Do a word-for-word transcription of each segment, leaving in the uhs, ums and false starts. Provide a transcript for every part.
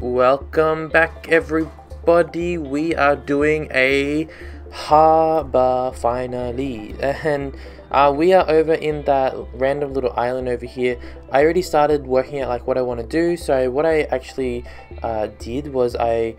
Welcome back, everybody. We are doing a harbor finally, and uh, we are over in that random little island over here. I already started working out like what I want to do. So what I actually uh, did was I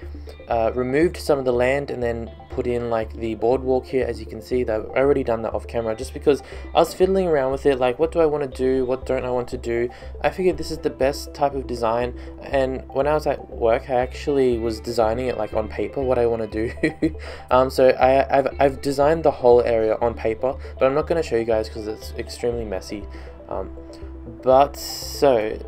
uh, removed some of the land and then put in like the boardwalk here. As you can see, I've already done that off camera just because I was fiddling around with it, like what do I want to do, what don't I want to do. I figured this is the best type of design, and when I was at work I actually was designing it like on paper what I want to do. um, so I, I've, I've designed the whole area on paper, but I'm not going to show you guys because it's extremely messy. Um, but so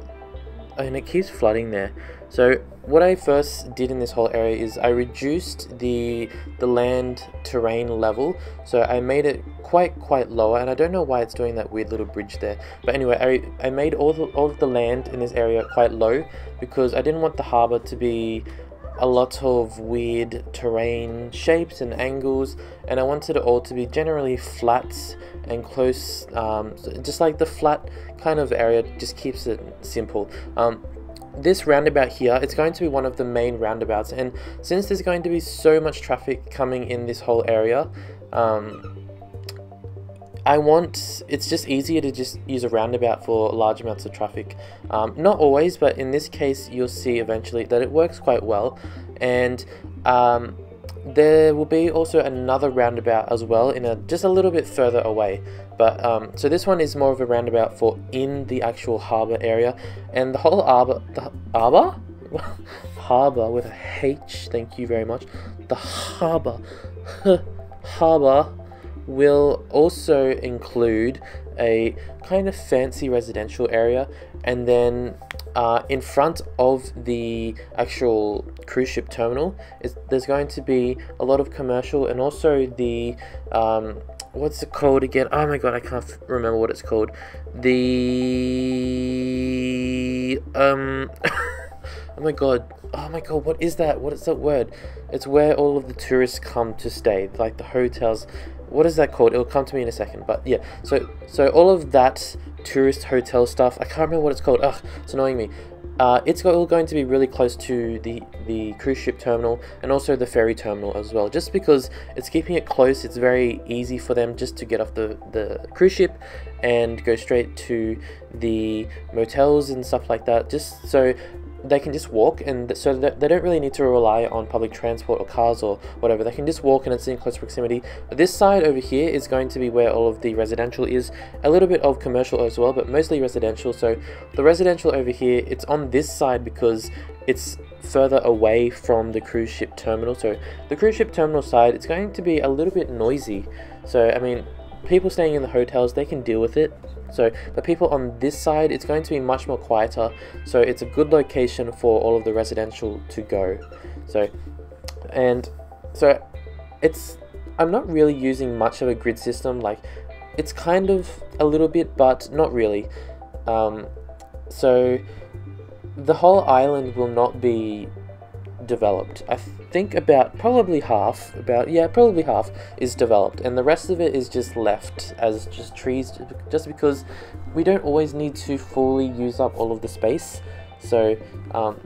and it keeps flooding there. So what I first did in this whole area is I reduced the the land terrain level, so I made it quite quite lower, and I don't know why it's doing that weird little bridge there. But anyway, I, I made all, the, all of the land in this area quite low because I didn't want the harbour to be a lot of weird terrain shapes and angles, and I wanted it all to be generally flat and close, um, just like the flat kind of area just keeps it simple. Um, This roundabout here, it's going to be one of the main roundabouts, and since there's going to be so much traffic coming in this whole area, um, I want, it's just easier to just use a roundabout for large amounts of traffic. Um, not always, but in this case you'll see eventually that it works quite well. And um, there will be also another roundabout as well in a just a little bit further away, but um, so this one is more of a roundabout for in the actual harbour area. And the whole arbor, the arbor? harbour with a H, thank you very much, the harbour harbour will also include a kind of fancy residential area, and then Uh, in front of the actual cruise ship terminal, is, there's going to be a lot of commercial, and also the, um, what's it called again? Oh my god, I can't f remember what it's called. The, um, oh my god, oh my god, what is that? What is that word? It's where all of the tourists come to stay, like the hotels. What is that called? It'll come to me in a second. But yeah, so so all of that tourist hotel stuff, I can't remember what it's called. Ugh, it's annoying me. Uh, it's all going to be really close to the, the cruise ship terminal, and also the ferry terminal as well, just because it's keeping it close. It's very easy for them just to get off the, the cruise ship and go straight to the motels and stuff like that, just so they can just walk, and so they don't really need to rely on public transport or cars or whatever. They can just walk, and it's in close proximity. This side over here is going to be where all of the residential is, a little bit of commercial as well, but mostly residential. So the residential over here, it's on this side because it's further away from the cruise ship terminal. So the cruise ship terminal side, it's going to be a little bit noisy. So I mean, people staying in the hotels, they can deal with it. So the people on this side, it's going to be much more quieter, so it's a good location for all of the residential to go. So and so it's I'm not really using much of a grid system, like it's kind of a little bit, but not really. Um, so the whole island will not be developed. I think about probably half about yeah probably half is developed, and the rest of it is just left as just trees, just because we don't always need to fully use up all of the space. So um,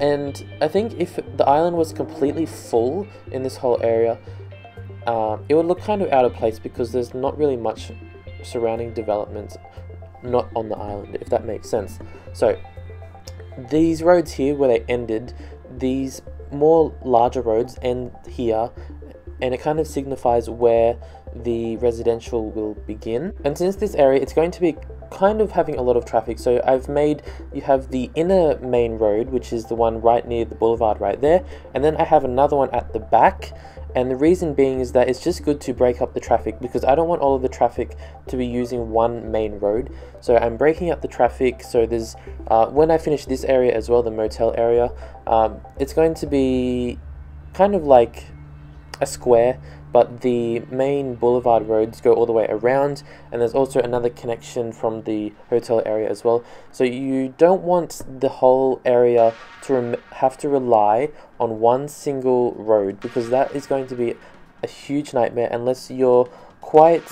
and I think if the island was completely full in this whole area, uh, it would look kind of out of place because there's not really much surrounding developments not on the island, if that makes sense. So these roads here where they ended, these more larger roads end here, and it kind of signifies where the residential will begin. And since this area, it's going to be kind of having a lot of traffic, so I've made, you have the inner main road, which is the one right near the boulevard right there, and then I have another one at the back. And the reason being is that it's just good to break up the traffic, because I don't want all of the traffic to be using one main road. So I'm breaking up the traffic, so there's, uh, when I finish this area as well, the motel area, um, it's going to be kind of like a square, but the main boulevard roads go all the way around, and there's also another connection from the hotel area as well. So you don't want the whole area to rem have to rely on one single road, because that is going to be a huge nightmare unless you're quite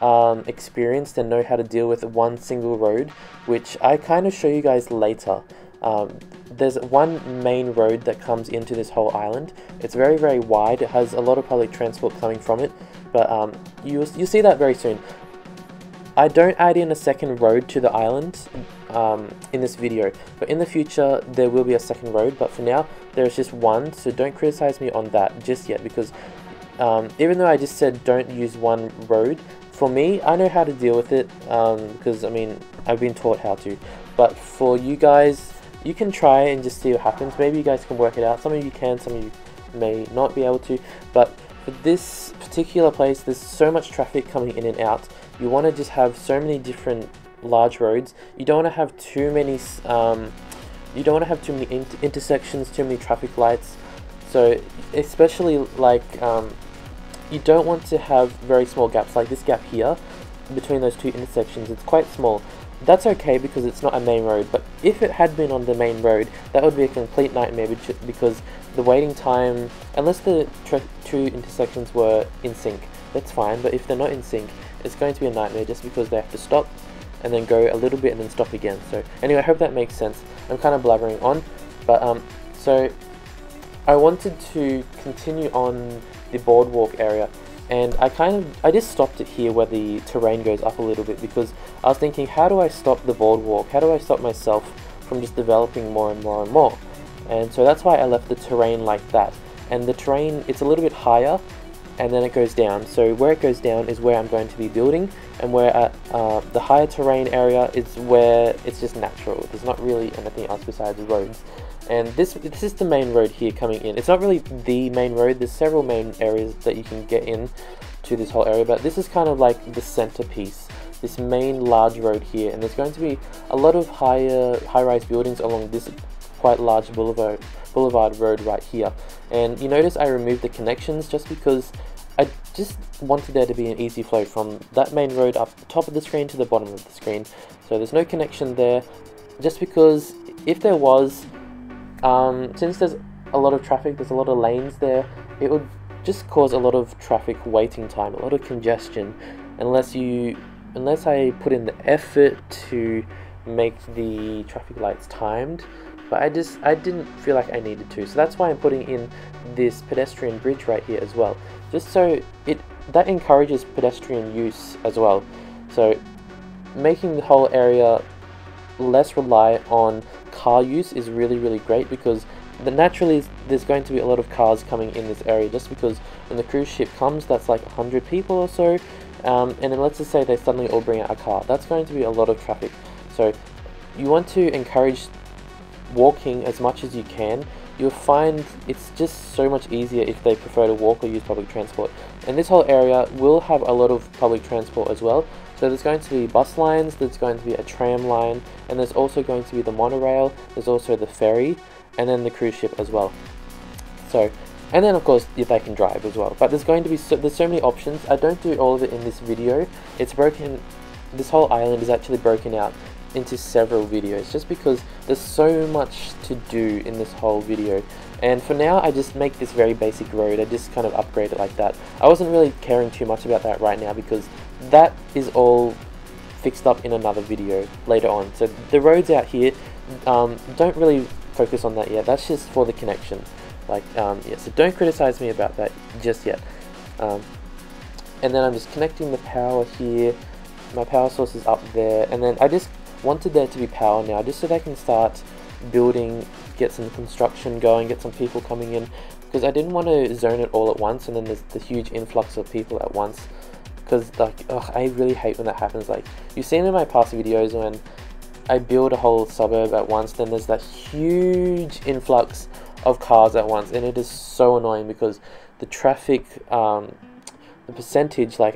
um, experienced and know how to deal with one single road, which I kind of show you guys later. Um, there's one main road that comes into this whole island. It's very, very wide. It has a lot of public transport coming from it, but um, you'll, you'll see that very soon. I don't add in a second road to the island um, in this video, but in the future there will be a second road, but for now there's just one, so don't criticize me on that just yet, because um, even though I just said don't use one road, for me, I know how to deal with it, um, because I mean, I've been taught how to, but for you guys, you can try and just see what happens. Maybe you guys can work it out. Some of you can, some of you may not be able to, but for this particular place, there's so much traffic coming in and out. You want to just have so many different large roads. You don't want to have too many, um, you don't want to have too many inter intersections, too many traffic lights. So especially like, um, you don't want to have very small gaps, like this gap here, between those two intersections. It's quite small. That's okay because it's not a main road, but if it had been on the main road, that would be a complete nightmare, because the waiting time, unless the two intersections were in sync, that's fine, but if they're not in sync, it's going to be a nightmare just because they have to stop and then go a little bit and then stop again. So anyway, I hope that makes sense. I'm kind of blabbering on, but um, so I wanted to continue on the boardwalk area, and I kind of, I just stopped it here where the terrain goes up a little bit, because I was thinking, how do I stop the boardwalk? How do I stop myself from just developing more and more and more? And so that's why I left the terrain like that. And the terrain, it's a little bit higher, and then it goes down. So where it goes down is where I'm going to be building, and where at, uh, the higher terrain area is where it's just natural. There's not really anything else besides the roads. And this, this is the main road here coming in. It's not really the main road, there's several main areas that you can get in to this whole area, but this is kind of like the centerpiece, this main large road here, and there's going to be a lot of higher high-rise buildings along this quite large boulevard, boulevard road right here. And you notice I removed the connections just because I just wanted there to be an easy flow from that main road up the top of the screen to the bottom of the screen. So there's no connection there, just because if there was, Um, since there's a lot of traffic, there's a lot of lanes there, it would just cause a lot of traffic waiting time, a lot of congestion, unless you, unless I put in the effort to make the traffic lights timed, but I just, I didn't feel like I needed to, so that's why I'm putting in this pedestrian bridge right here as well, just so it, that encourages pedestrian use as well, so making the whole area less reliant on car use is really, really great, because the naturally there's going to be a lot of cars coming in this area, just because when the cruise ship comes, that's like one hundred people or so, um, and then let's just say they suddenly all bring out a car, that's going to be a lot of traffic. So you want to encourage walking as much as you can. You'll find it's just so much easier if they prefer to walk or use public transport, and this whole area will have a lot of public transport as well. So there's going to be bus lines, there's going to be a tram line, and there's also going to be the monorail, there's also the ferry, and then the cruise ship as well. So, and then of course if they can drive as well. But there's going to be so, there's so many options. I don't do all of it in this video. It's broken, this whole island is actually broken out into several videos, just because there's so much to do in this whole video. And for now, I just make this very basic road. I just kind of upgrade it like that. I wasn't really caring too much about that right now, because that is all fixed up in another video later on. So the roads out here, um, don't really focus on that yet. That's just for the connection. Like, um, yeah, so don't criticize me about that just yet. Um, and then I'm just connecting the power here. My power source is up there. And then I just wanted there to be power now, just so they can start building, get some construction going, get some people coming in. Because I didn't want to zone it all at once, and then there's the huge influx of people at once. Because like, ugh, I really hate when that happens. Like, you've seen in my past videos when I build a whole suburb at once, then there's that huge influx of cars at once, and it is so annoying, because the traffic, um, the percentage, like,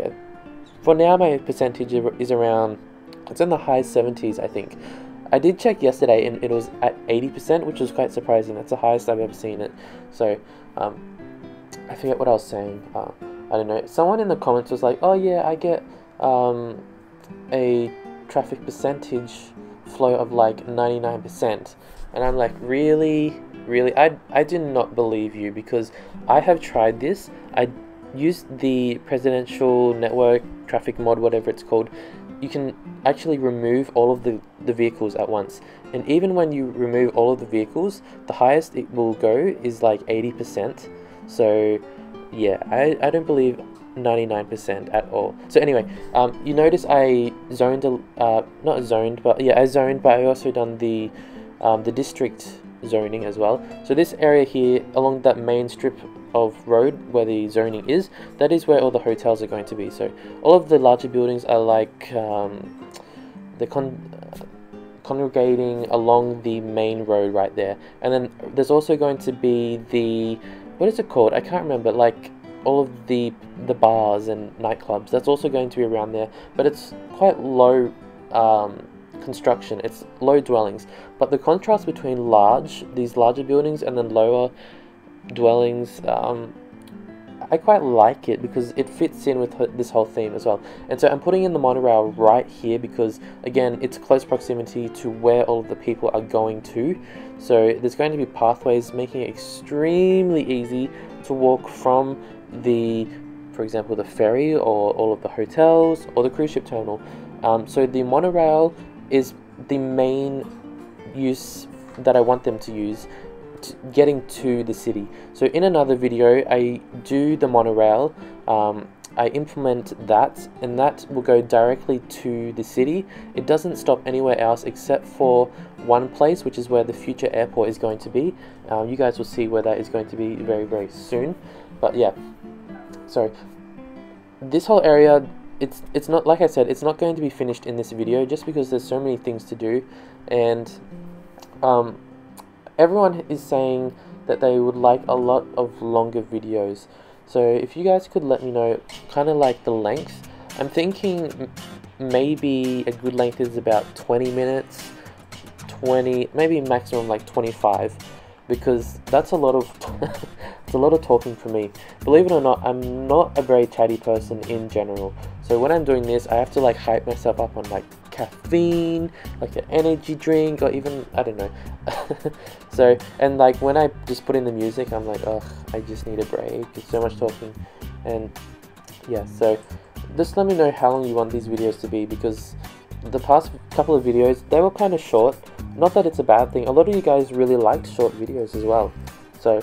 for now my percentage is around, it's in the high seventies, I think. I did check yesterday, and it was at eighty percent, which was quite surprising. That's the highest I've ever seen it. So, um, I forget what I was saying. Uh, I don't know, someone in the comments was like, oh yeah, I get um, a traffic percentage flow of like ninety-nine percent, and I'm like, really? Really? I, I do not believe you, because I have tried this. I used the presidential network traffic mod, whatever it's called, you can actually remove all of the, the vehicles at once. And even when you remove all of the vehicles, the highest it will go is like eighty percent. So yeah, I, I don't believe ninety-nine percent at all. So anyway, um, you notice I zoned, uh, not zoned, but yeah, I zoned, but I also done the, um, the district zoning as well. So this area here, along that main strip of road where the zoning is, that is where all the hotels are going to be. So all of the larger buildings are like um, the con congregating along the main road right there. And then there's also going to be the, what is it called? I can't remember, like all of the the bars and nightclubs. That's also going to be around there, but it's quite low um, construction. It's low dwellings. But the contrast between large, these larger buildings, and then lower dwellings, um, I quite like it because it fits in with this whole theme as well. And so I'm putting in the monorail right here because, again, it's close proximity to where all of the people are going to. So there's going to be pathways, making it extremely easy to walk from the, for example, the ferry or all of the hotels or the cruise ship terminal. Um, so the monorail is the main use that I want them to use getting to the city. So in another video I do the monorail, um, I implement that, and that will go directly to the city. It doesn't stop anywhere else except for one place, which is where the future airport is going to be. Um, you guys will see where that is going to be very very soon. But yeah, so this whole area, it's it's not, like I said, it's not going to be finished in this video just because there's so many things to do. And um, everyone is saying that they would like a lot of longer videos, so if you guys could let me know kind of like the length. I'm thinking maybe a good length is about twenty minutes, twenty, maybe maximum like twenty-five, because that's a lot of it's a lot of talking for me. Believe it or not, I'm not a very chatty person in general, so when I'm doing this I have to like hype myself up on like caffeine, like an energy drink, or even, I don't know. So, and like when I just put in the music, I'm like, ugh, I just need a break. It's so much talking. And yeah, so just let me know how long you want these videos to be, because the past couple of videos, they were kind of short. Not that it's a bad thing. A lot of you guys really liked short videos as well. So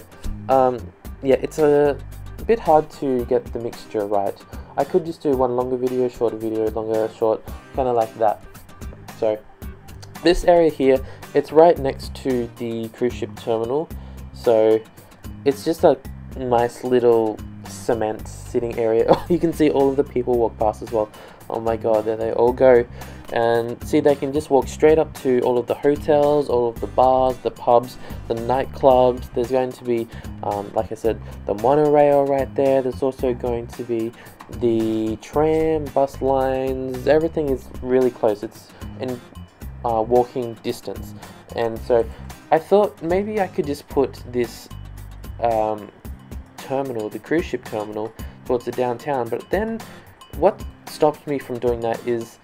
um, yeah, it's a bit hard to get the mixture right. I could just do one longer video, shorter video, longer, short, kind of like that. So this area here, it's right next to the cruise ship terminal, so it's just a nice little cement sitting area. Oh, you can see all of the people walk past as well. Oh my god, there they all go. And see, they can just walk straight up to all of the hotels, all of the bars, the pubs, the nightclubs. There's going to be, um, like I said, the monorail right there. There's also going to be the tram, bus lines. Everything is really close. It's in uh, walking distance. And so I thought maybe I could just put this um, terminal, the cruise ship terminal, towards the downtown. But then what stopped me from doing that is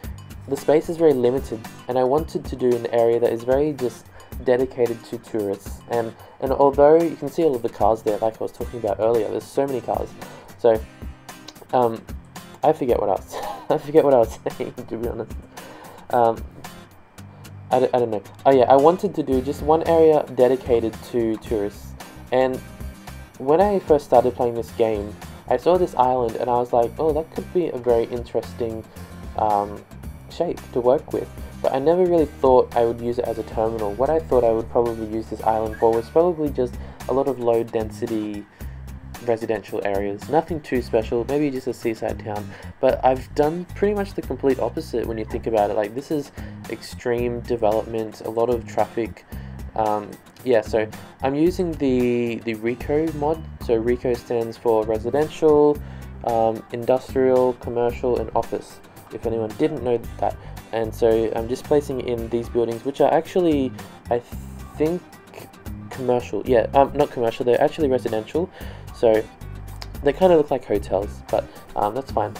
the space is very limited, and I wanted to do an area that is very just dedicated to tourists. And and although you can see all of the cars there, like I was talking about earlier, there's so many cars. So um, I forget what else. I forget what I was saying, to be honest. Um, I, don't, I don't know. Oh yeah, I wanted to do just one area dedicated to tourists. And when I first started playing this game, I saw this island and I was like, oh, that could be a very interesting um, shape to work with. But I never really thought I would use it as a terminal. What I thought I would probably use this island for was probably just a lot of low density residential areas, nothing too special, maybe just a seaside town. But I've done pretty much the complete opposite when you think about it. Like, this is extreme development, a lot of traffic. Um, yeah, so I'm using the the RICO mod. So RICO stands for residential, um, industrial, commercial and office, if anyone didn't know that. And so I'm just placing in these buildings, which are actually, I think, commercial. Yeah, um, not commercial, they're actually residential, so they kind of look like hotels, but um, that's fine.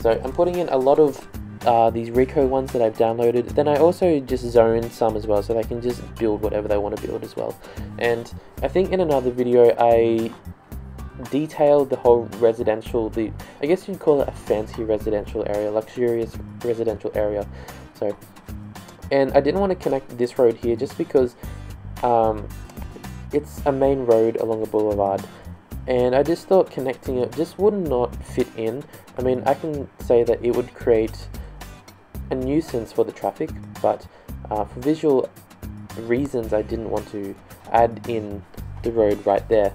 So I'm putting in a lot of uh, these RICO ones that I've downloaded. Then I also just zoned some as well, so they can just build whatever they want to build as well. And I think in another video I detailed the whole residential, the I guess you'd call it a fancy residential area, luxurious residential area. So, and I didn't want to connect this road here just because um, it's a main road along a boulevard, and I just thought connecting it just would not fit in. I mean, I can say that it would create a nuisance for the traffic, but uh, for visual reasons I didn't want to add in the road right there.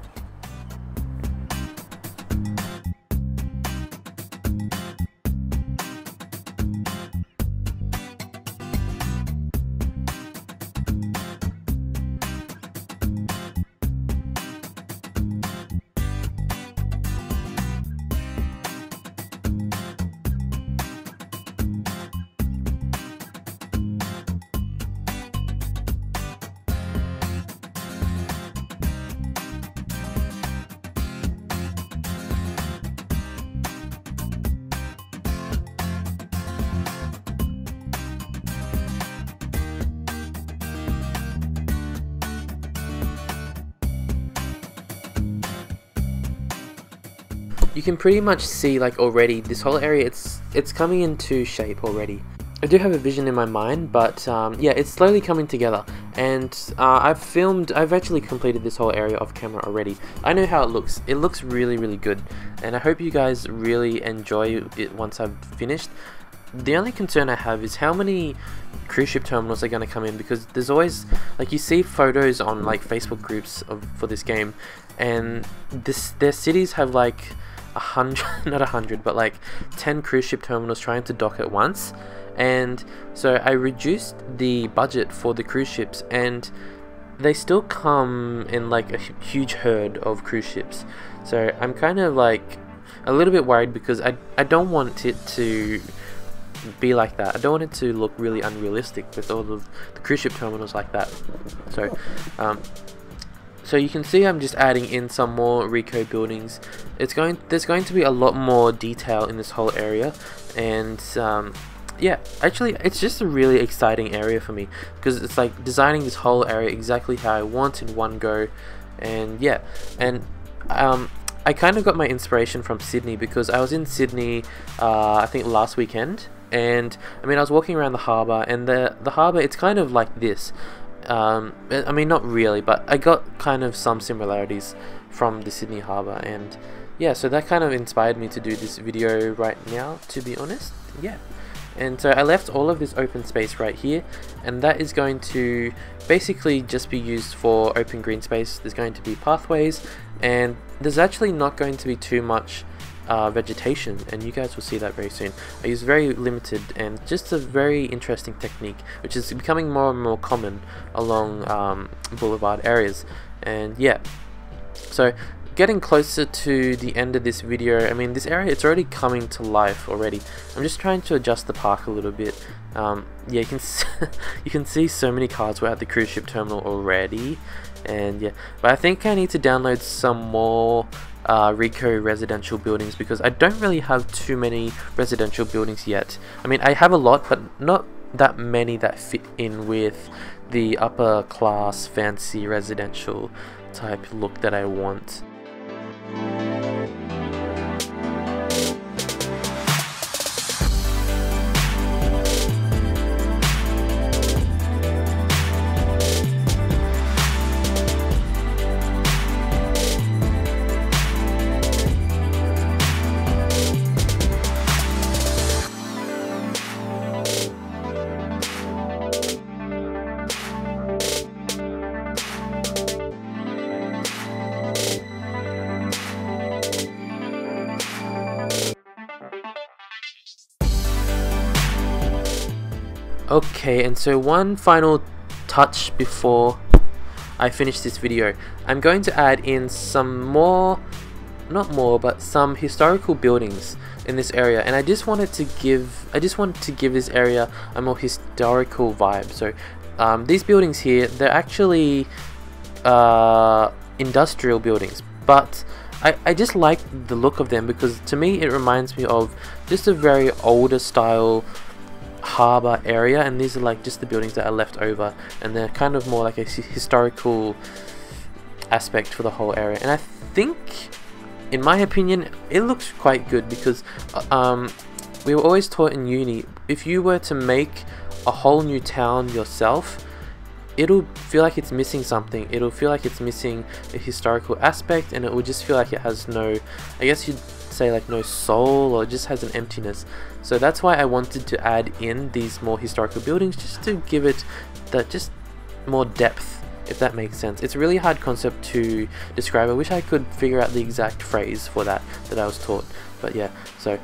You can pretty much see, like, already this whole area, it's it's coming into shape already. I do have a vision in my mind, but um, yeah, it's slowly coming together. And uh, I've filmed, I've actually completed this whole area off camera already. I know how it looks. It looks really, really good. And I hope you guys really enjoy it once I've finished. The only concern I have is how many cruise ship terminals are going to come in, because there's always, like, you see photos on, like, Facebook groups of, for this game, and this their cities have, like, a hundred, not a hundred, but like ten cruise ship terminals trying to dock at once. And so I reduced the budget for the cruise ships, and they still come in like a huge herd of cruise ships. So I'm kind of like a little bit worried, because I, I don't want it to be like that. I don't want it to look really unrealistic with all of the cruise ship terminals like that. So um, So you can see I'm just adding in some more Rico buildings. It's going, there's going to be a lot more detail in this whole area, and um, yeah, actually it's just a really exciting area for me, because it's like designing this whole area exactly how I want in one go. And yeah, and um, I kind of got my inspiration from Sydney, because I was in Sydney uh, I think last weekend, and I mean I was walking around the harbour, and the, the harbour, it's kind of like this. Um, I mean, not really, but I got kind of some similarities from the Sydney Harbour, and yeah, so that kind of inspired me to do this video right now, to be honest. Yeah, and so I left all of this open space right here, and that is going to basically just be used for open green space. There's going to be pathways, and there's actually not going to be too much Uh, vegetation, and you guys will see that very soon. I use very limited, and just a very interesting technique which is becoming more and more common along um, boulevard areas. And yeah, so getting closer to the end of this video, I mean this area, it's already coming to life already. I'm just trying to adjust the park a little bit. Um, yeah, you can see, you can see so many cars were at the cruise ship terminal already, and yeah, but I think I need to download some more Uh, Rico residential buildings, because I don't really have too many residential buildings yet. I mean, I have a lot, but not that many that fit in with the upper class fancy residential type look that I want. Okay, and so one final touch before I finish this video. I'm going to add in some more, not more, but some historical buildings in this area, and I just wanted to give, I just wanted to give this area a more historical vibe. So um, these buildings here, they're actually uh, industrial buildings, but I, I just like the look of them, because to me it reminds me of just a very older style harbour area, and these are like just the buildings that are left over, and they're kind of more like a historical aspect for the whole area. And I think in my opinion, it looks quite good because um, we were always taught in uni, if you were to make a whole new town yourself, it'll feel like it's missing something. It'll feel like it's missing a historical aspect, and it will just feel like it has no, I guess you'd say like no soul, or it just has an emptiness. So that's why I wanted to add in these more historical buildings, just to give it that just more depth, if that makes sense. It's a really hard concept to describe. I wish I could figure out the exact phrase for that that I was taught, but yeah. So you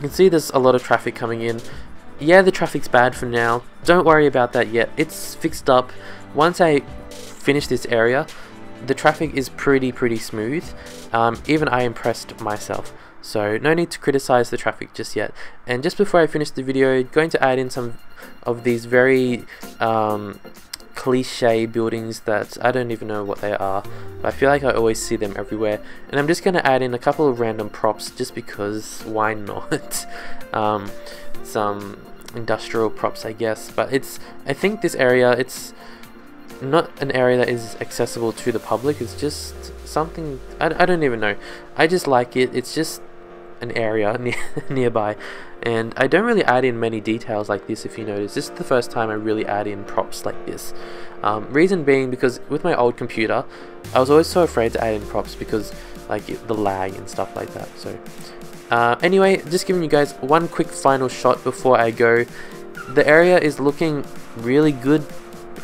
can see there's a lot of traffic coming in. Yeah, the traffic's bad for now. Don't worry about that yet. It's fixed up. Once I finish this area, the traffic is pretty pretty smooth. Um, even I impressed myself. So no need to criticize the traffic just yet. And just before I finish the video, going to add in some of these very um, cliche buildings that I don't even know what they are, but I feel like I always see them everywhere, and I'm just going to add in a couple of random props just because why not. Um, some industrial props, I guess, but it's, I think this area, it's not an area that is accessible to the public. It's just something, I, I don't even know, I just like it. It's just an area near, nearby, and I don't really add in many details like this. If you notice, this is the first time I really add in props like this. Um, reason being because with my old computer I was always so afraid to add in props because like it, the lag and stuff like that. So uh, anyway, just giving you guys one quick final shot before I go. The area is looking really good,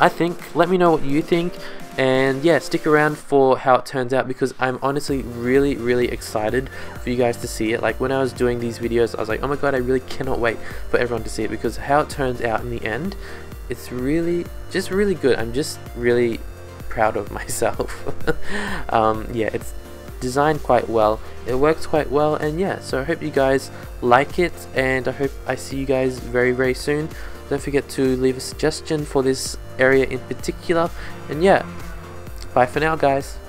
I think. Let me know what you think, and yeah, stick around for how it turns out, because I'm honestly really really excited for you guys to see it. Like when I was doing these videos, I was like, oh my god, I really cannot wait for everyone to see it, because how it turns out in the end, it's really just really good. I'm just really proud of myself. um, yeah, it's designed quite well, it works quite well, and yeah, so I hope you guys like it, and I hope I see you guys very very soon. Don't forget to leave a suggestion for this area in particular, and yeah, bye for now guys.